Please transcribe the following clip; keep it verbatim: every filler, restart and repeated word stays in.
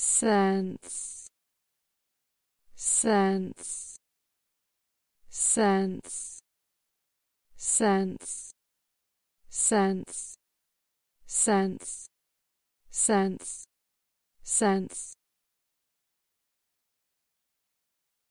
sense, sense, sense, sense, sense, sense, sense, sense,